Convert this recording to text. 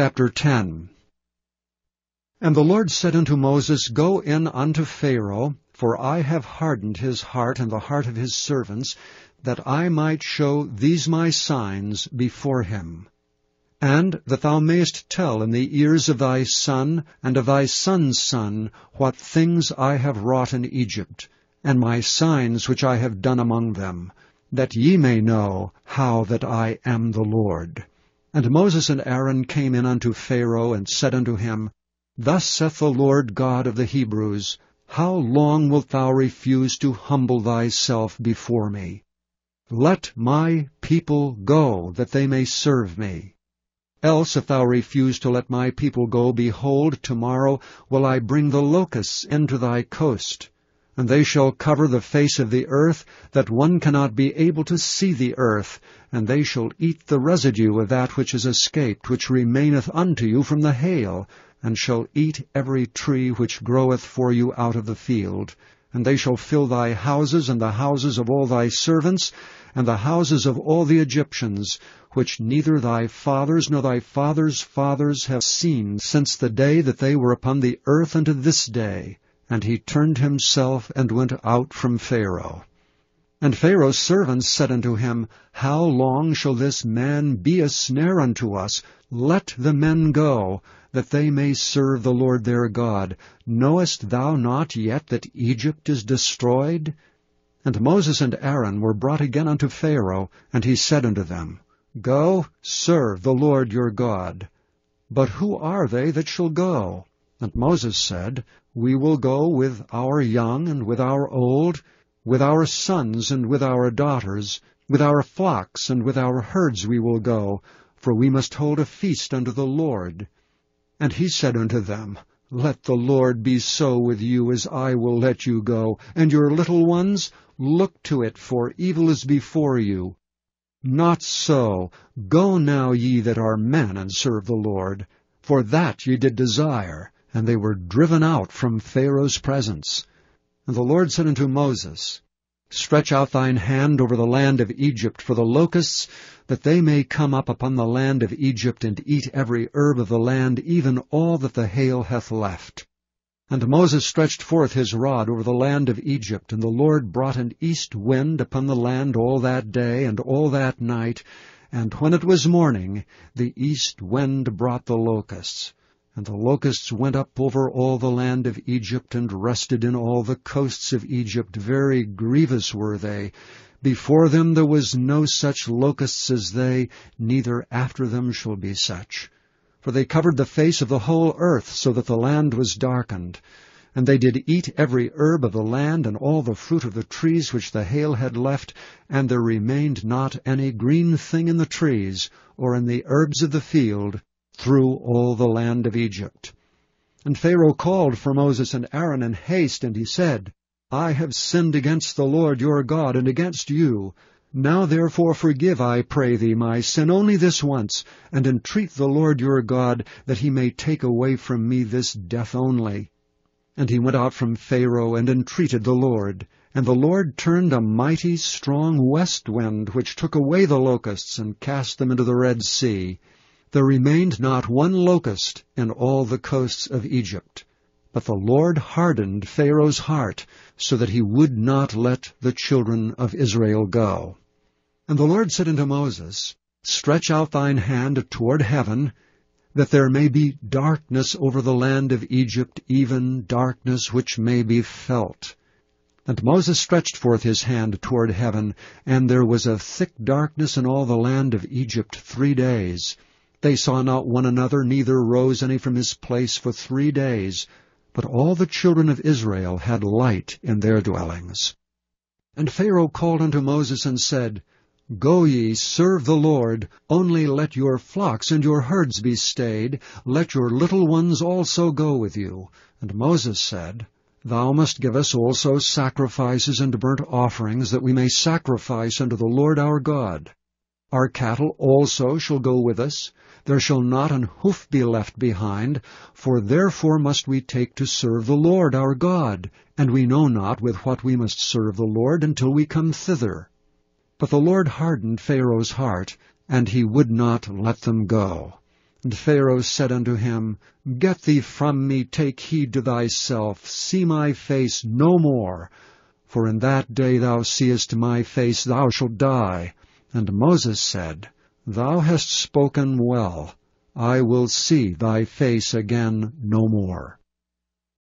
Chapter 10. And the Lord said unto Moses, Go in unto Pharaoh, for I have hardened his heart and the heart of his servants, that I might show these my signs before him, and that thou mayest tell in the ears of thy son and of thy son's son what things I have wrought in Egypt, and my signs which I have done among them, that ye may know how that I am the Lord. And Moses and Aaron came in unto Pharaoh, and said unto him, Thus saith the Lord God of the Hebrews, How long wilt thou refuse to humble thyself before me? Let my people go, that they may serve me. Else, if thou refuse to let my people go, behold, tomorrow will I bring the locusts into thy coast, and they shall cover the face of the earth, that one cannot be able to see the earth, and they shall eat the residue of that which is escaped, which remaineth unto you from the hail, and shall eat every tree which groweth for you out of the field. And they shall fill thy houses, and the houses of all thy servants, and the houses of all the Egyptians, which neither thy fathers nor thy fathers' fathers have seen since the day that they were upon the earth unto this day. And he turned himself, and went out from Pharaoh. And Pharaoh's servants said unto him, How long shall this man be a snare unto us? Let the men go, that they may serve the Lord their God. Knowest thou not yet that Egypt is destroyed? And Moses and Aaron were brought again unto Pharaoh, and he said unto them, Go, serve the Lord your God. But who are they that shall go? And Moses said, We will go with our young and with our old, with our sons and with our daughters, with our flocks and with our herds we will go, for we must hold a feast unto the Lord. And he said unto them, Let the Lord be so with you as I will let you go, and your little ones, look to it, for evil is before you. Not so, go now ye that are men, and serve the Lord, for that ye did desire. And they were driven out from Pharaoh's presence. And the Lord said unto Moses, Stretch out thine hand over the land of Egypt for the locusts, that they may come up upon the land of Egypt, and eat every herb of the land, even all that the hail hath left. And Moses stretched forth his rod over the land of Egypt, and the Lord brought an east wind upon the land all that day and all that night. And when it was morning, the east wind brought the locusts. And the locusts went up over all the land of Egypt, and rested in all the coasts of Egypt. Very grievous were they. Before them there was no such locusts as they, neither after them shall be such. For they covered the face of the whole earth, so that the land was darkened. And they did eat every herb of the land, and all the fruit of the trees which the hail had left, and there remained not any green thing in the trees, or in the herbs of the field, through all the land of Egypt. And Pharaoh called for Moses and Aaron in haste, and he said, I have sinned against the Lord your God, and against you. Now therefore forgive, I pray thee, my sin only this once, and entreat the Lord your God, that he may take away from me this death only. And he went out from Pharaoh, and entreated the Lord. And the Lord turned a mighty strong west wind, which took away the locusts, and cast them into the Red Sea. There remained not one locust in all the coasts of Egypt. But the Lord hardened Pharaoh's heart, so that he would not let the children of Israel go. And the Lord said unto Moses, Stretch out thine hand toward heaven, that there may be darkness over the land of Egypt, even darkness which may be felt. And Moses stretched forth his hand toward heaven, and there was a thick darkness in all the land of Egypt 3 days. They saw not one another, neither rose any from his place for 3 days. But all the children of Israel had light in their dwellings. And Pharaoh called unto Moses and said, Go ye, serve the Lord, only let your flocks and your herds be stayed, let your little ones also go with you. And Moses said, Thou must give us also sacrifices and burnt offerings, that we may sacrifice unto the Lord our God. Our cattle also shall go with us. There shall not an hoof be left behind, for therefore must we take to serve the Lord our God, and we know not with what we must serve the Lord until we come thither. But the Lord hardened Pharaoh's heart, and he would not let them go. And Pharaoh said unto him, Get thee from me, take heed to thyself, see my face no more. For in that day thou seest my face, thou shalt die. And Moses said, Thou hast spoken well, I will see thy face again no more.